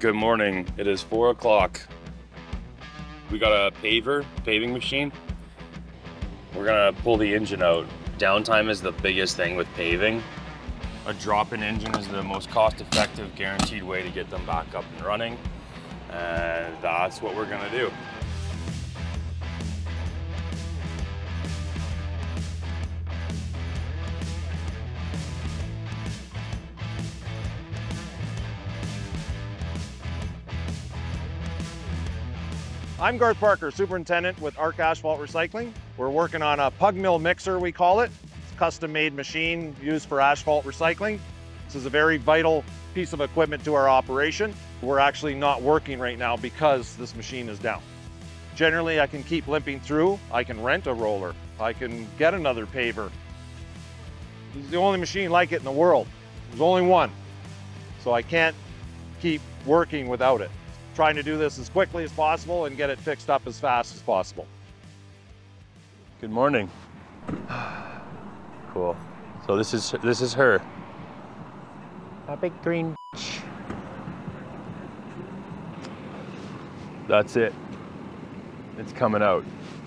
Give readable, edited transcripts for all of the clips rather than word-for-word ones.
Good morning, it is 4 o'clock. We got a paving machine. We're gonna pull the engine out. Downtime is the biggest thing with paving. A drop-in engine is the most cost-effective, guaranteed way to get them back up and running. And that's what we're gonna do. I'm Garth Parker, superintendent with Arc Asphalt Recycling. We're working on a pug mill mixer, we call it. It's a custom-made machine used for asphalt recycling. This is a very vital piece of equipment to our operation. We're actually not working right now because this machine is down. Generally, I can keep limping through. I can rent a roller. I can get another paver. This is the only machine like it in the world. There's only one. So I can't keep working without it. Trying to do this as quickly as possible and get it fixed up as fast as possible. Good morning. Cool. So this is her. A big green bitch. That's it. It's coming out.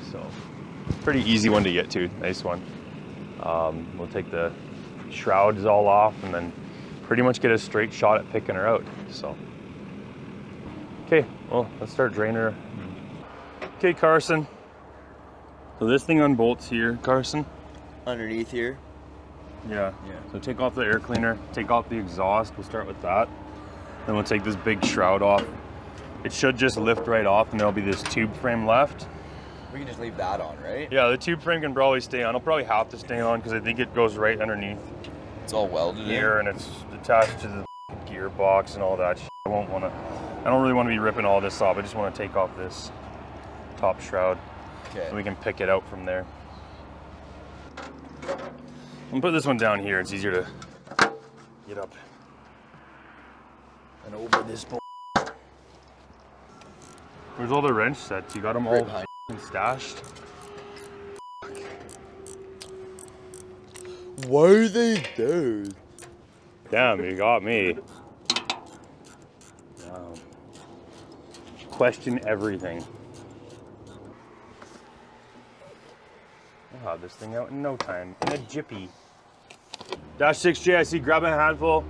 So pretty easy one to get to. Nice one. We'll take the shrouds all off and then pretty much get a straight shot at picking her out. So. Okay, well, let's start draining her. Okay, Carson. So this thing unbolts here, Carson. Underneath here? Yeah. So take off the air cleaner, take off the exhaust. We'll start with that. Then we'll take this big shroud off. It should just lift right off and there'll be this tube frame left. We can just leave that on, right? Yeah, the tube frame can probably stay on. It'll probably have to stay on because I think it goes right underneath. It's all welded here and it's attached to the gearbox and all that shit. I don't really want to be ripping all this off. I just want to take off this top shroud so we can pick it out from there. I'm going to put this one down here. It's easier to get up. And over this bull. Where's all the wrench sets? You got them all stashed? What are they doing? Damn, you got me. Question everything. I'll have this thing out in no time, in a jiffy. Dash 6J, I see, grab a handful.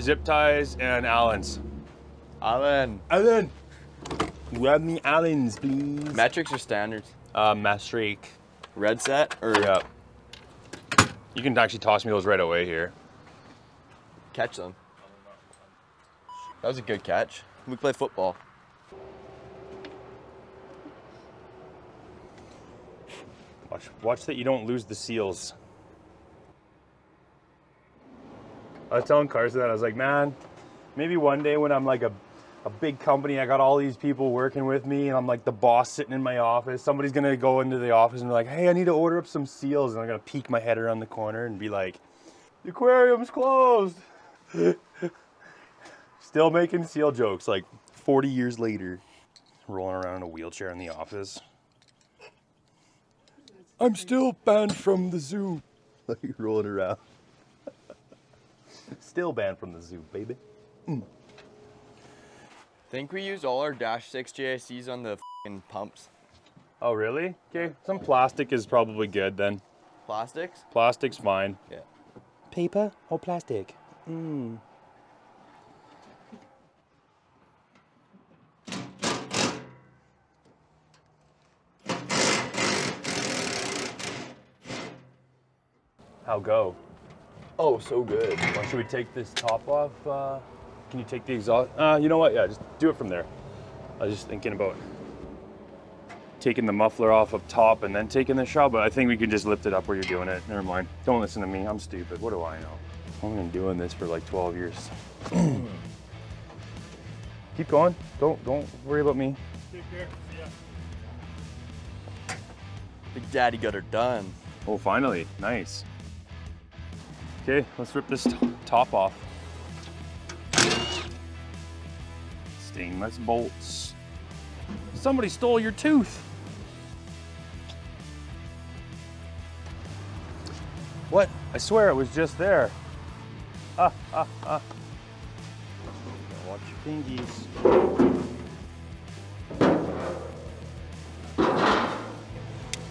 Zip ties and Allen's. Allen! Grab me Allen's, please. Metrics or standards? Metric. Red set? Or yeah. You can actually toss me those right away here. Catch them. That was a good catch. We play football. Watch that you don't lose the seals. I was telling Carson that, I was like, man, maybe one day when I'm like a big company, I got all these people working with me and I'm like the boss sitting in my office, somebody's gonna go into the office and be like, hey, I need to order up some seals. And I'm gonna peek my head around the corner and be like, the aquarium's closed. Still making seal jokes like 40 years later. Rolling around in a wheelchair in the office. I'm still banned from the zoo. Like rolling around. Still banned from the zoo, baby. Think we used all our Dash 6 JICs on the f***ing pumps. Oh really? Okay, some plastic is probably good then. Plastics? Plastic's fine. Yeah. Paper or plastic? How go? Oh, so good. Why should we take this top off? Can you take the exhaust? You know what? Yeah, just do it from there. I was just thinking about taking the muffler off up top and then taking the shroud, but I think we can just lift it up where you're doing it. Never mind. Don't listen to me. I'm stupid. What do I know? I've been doing this for like 12 years. Keep going. Don't worry about me. Take care. Yeah. Big Daddy got her done. Oh, finally. Nice. Okay, let's rip this top off. Stainless bolts. Somebody stole your tooth. What? I swear it was just there. thingies.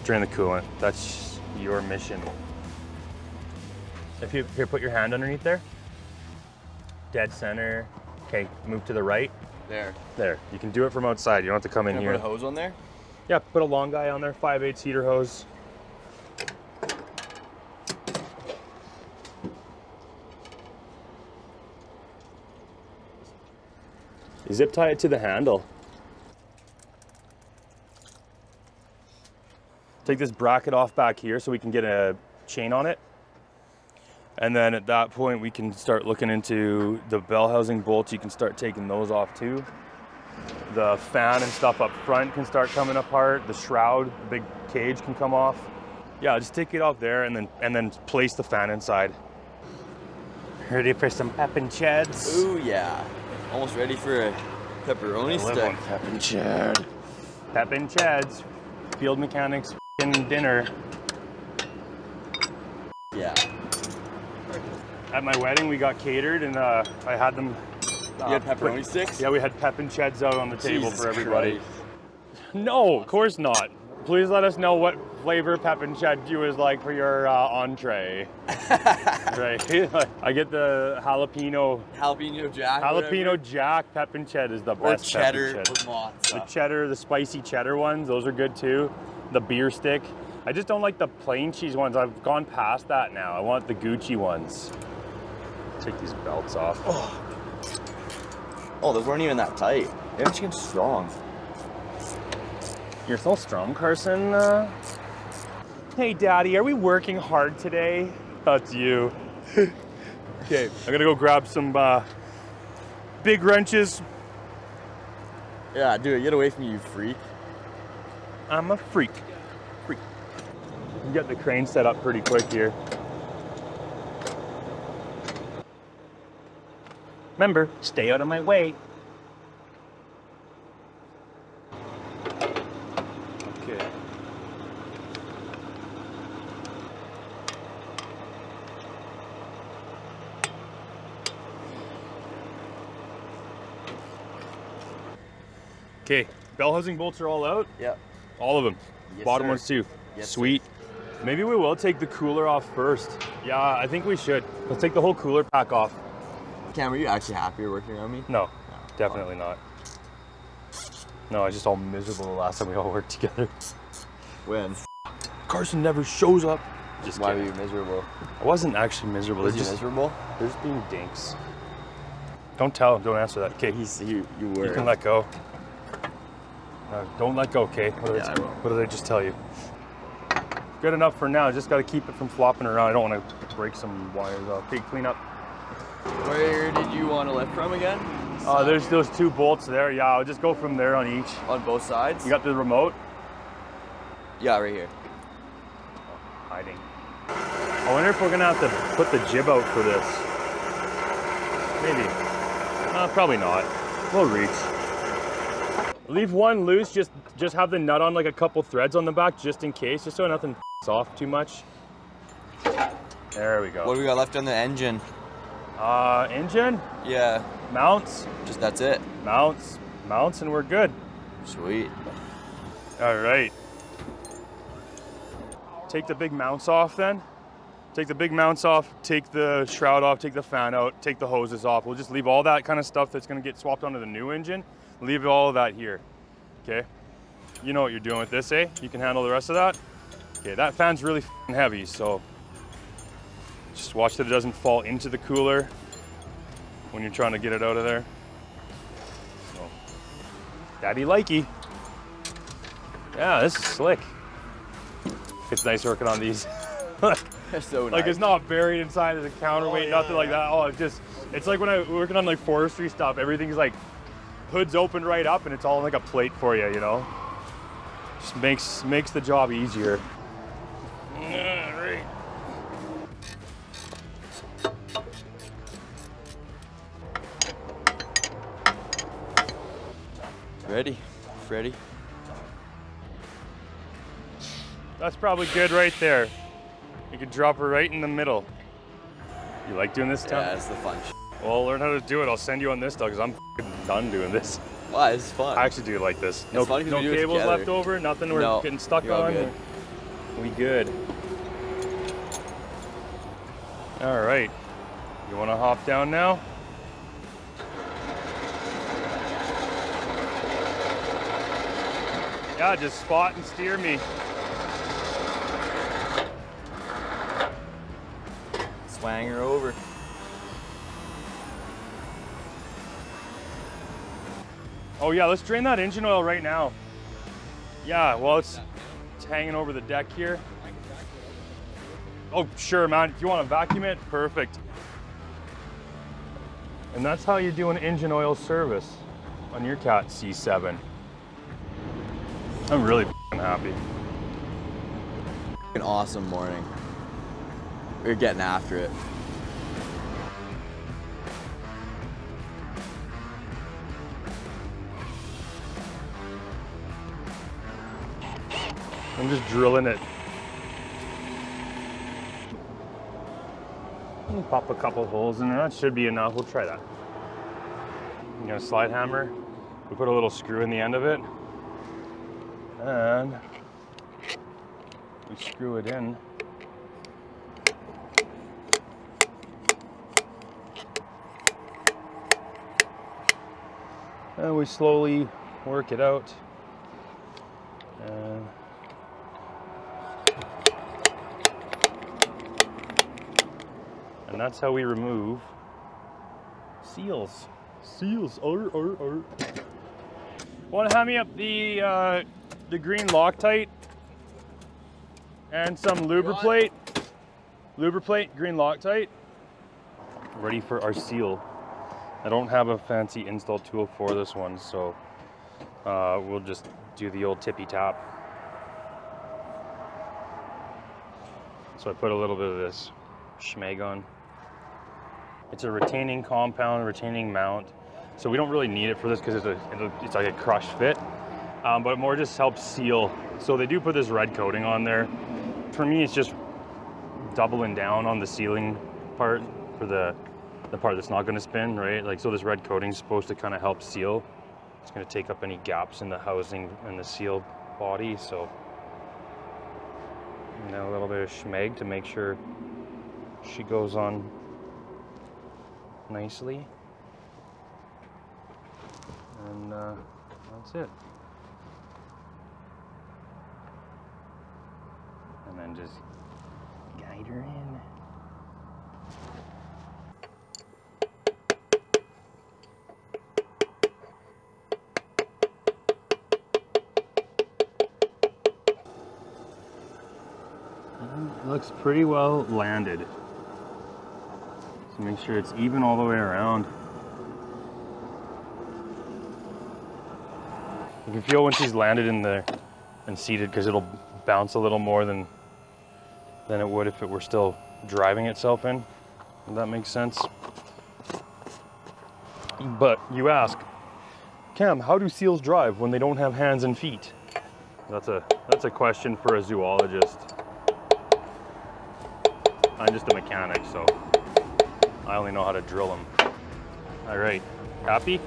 Drain the coolant. That's your mission. If you here, put your hand underneath there. Dead center. Okay, move to the right. There. There. You can do it from outside. You don't have to come in here. Put a hose on there? Yeah, put a long guy on there, 5/8 heater hose. You zip tie it to the handle. Take this bracket off back here so we can get a chain on it. And then at that point, we can start looking into the bell housing bolts. You can start taking those off too. The fan and stuff up front can start coming apart. The shroud, the big cage can come off. Yeah, just take it off there and then place the fan inside. Ready for some pep and cheds? Ooh, yeah. Almost ready for a pepperoni stick. Pep and ched. Pep and cheds. Field mechanics dinner. Yeah. At my wedding, we got catered, and I had them. You had pepperoni sticks? Yeah, we had pep and cheds out on the table for everybody. Christ. No, of course not. Please let us know what flavor pep and ched you was like for your entree. Right? I get the jalapeno. Jalapeno jack. Jalapeno jack pep and ched is the best. Or cheddar with mozzarella. The cheddar, the spicy cheddar ones, those are good too. The beer stick. I just don't like the plain cheese ones. I've gone past that now. I want the Gucci ones. Take these belts off. Oh, those weren't even that tight. Damn chicken's strong. You're so strong, Carson. Hey, Daddy, are we working hard today? That's you. Okay, I'm gonna go grab some big wrenches. Yeah, dude, get away from me, you freak. I'm a freak. Get the crane set up pretty quick here. Remember, stay out of my way. Okay. Okay, bell housing bolts are all out? Yeah. All of them. Yes, bottom sir. Ones too. Yes, sweet. Sir. Maybe we will take the cooler off first. Yeah, I think we should. Let's take the whole cooler pack off. Cam, are you actually happy you're working around me? No, definitely not. No, I was just all miserable the last time we all worked together. When? Carson never shows up. Just why kidding. Were you miserable? I wasn't actually miserable. Was you just miserable? They're just being dinks. Don't tell him, don't answer that. Okay, you were. You can let go. No, don't let go, okay? What did I just tell you? Good enough for now, just got to keep it from flopping around. I don't want to break some wires off. Okay, clean up. Where did you want to lift from again? There's those two bolts there. Yeah, I'll just go from there on each. On both sides? You got the remote? Yeah, right here. Oh, hiding. I wonder if we're going to have to put the jib out for this. Maybe. Probably not. We'll reach. Leave one loose, just have the nut on like a couple threads on the back just in case, just so nothing off too much. There we go. What do we got left on the engine? Engine? Yeah. Mounts? Just that's it. Mounts. Mounts and we're good. Sweet. All right. Take the big mounts off then. Take the big mounts off, take the shroud off, take the fan out, take the hoses off. We'll just leave all that kind of stuff that's gonna get swapped onto the new engine. Leave all of that here, okay? You know what you're doing with this, eh? You can handle the rest of that. Okay, that fan's really heavy, so just watch that it doesn't fall into the cooler when you're trying to get it out of there. So, daddy likey. Yeah, this is slick. It's nice working on these. They're so nice. Like it's not buried inside as a counterweight, nothing like that. Oh, it's like when I'm working on like forestry stuff, everything's like hood's opened right up and it's all like a plate for you, you know? Just makes the job easier. All right. Ready, Freddy. That's probably good right there. You could drop her right in the middle. You like doing this, Tom? Yeah, it's the fun. Well, learn how to do it. I'll send you on this, though, because I'm done doing this. Why? It's fun. I actually do like this. It's no fun, no cables left over, nothing we're getting stuck on. Good. We good. All right. You want to hop down now? Yeah, just spot and steer me. Swang her over. Oh yeah, let's drain that engine oil right now. Yeah, well, it's hanging over the deck here. Oh, sure, man. If you want to vacuum it, perfect. And that's how you do an engine oil service on your CAT C7. I'm really f***ing happy. An awesome morning. We're getting after it. I'm just drilling it. Pop a couple holes in there. That should be enough. We'll try that. You know, slide hammer. We put a little screw in the end of it, and we screw it in. And we slowly work it out. And that's how we remove seals. Seals, Want to hand me up the green Loctite and some Luberplate. Luberplate, green Loctite. Ready for our seal. I don't have a fancy install tool for this one, so we'll just do the old tippy tap. So I put a little bit of this schmeg on. It's a retaining compound, retaining mount. So we don't really need it for this because it's like a crush fit, but it more just helps seal. So they do put this red coating on there. For me, it's just doubling down on the sealing part for the part that's not going to spin, right? Like, so this red coating is supposed to kind of help seal. It's going to take up any gaps in the housing and the seal body. So, and then a little bit of schmeg to make sure she goes on nicely, and that's it. And then just guide her in. It looks pretty well landed. So make sure it's even all the way around. You can feel when she's landed in there and seated, because it'll bounce a little more than it would if it were still driving itself in. If that makes sense. But you ask, Cam, how do seals drive when they don't have hands and feet? That's a question for a zoologist. I'm just a mechanic, so I only know how to drill them. All right, happy?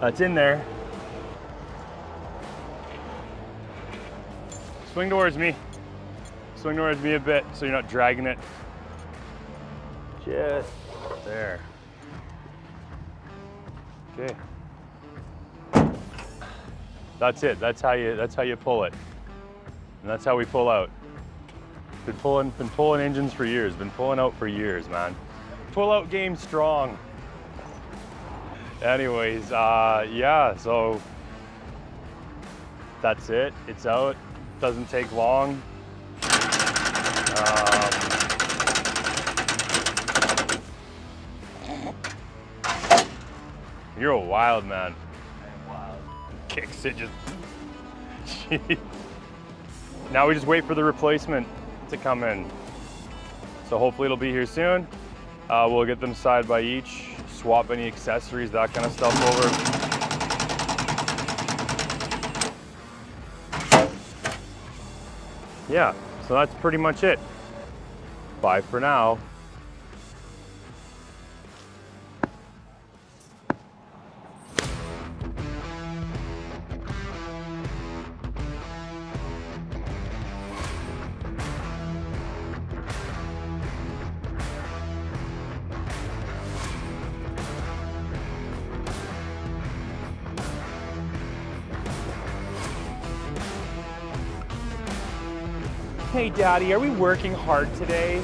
That's in there. Swing towards me. Swing towards me a bit so you're not dragging it. Just there. Okay. That's it. That's how you pull it. And that's how we pull out. Been pulling engines for years. Been pulling out for years, man. Pull out game strong. Anyways, yeah, so that's it. It's out. Doesn't take long. You're a wild man. I am wild. Kicks it just. Now we just wait for the replacement to come in. So hopefully it'll be here soon. We'll get them side by each, swap any accessories, that kind of stuff over. Yeah, so that's pretty much it. Bye for now. Hey Daddy, are we working hard today?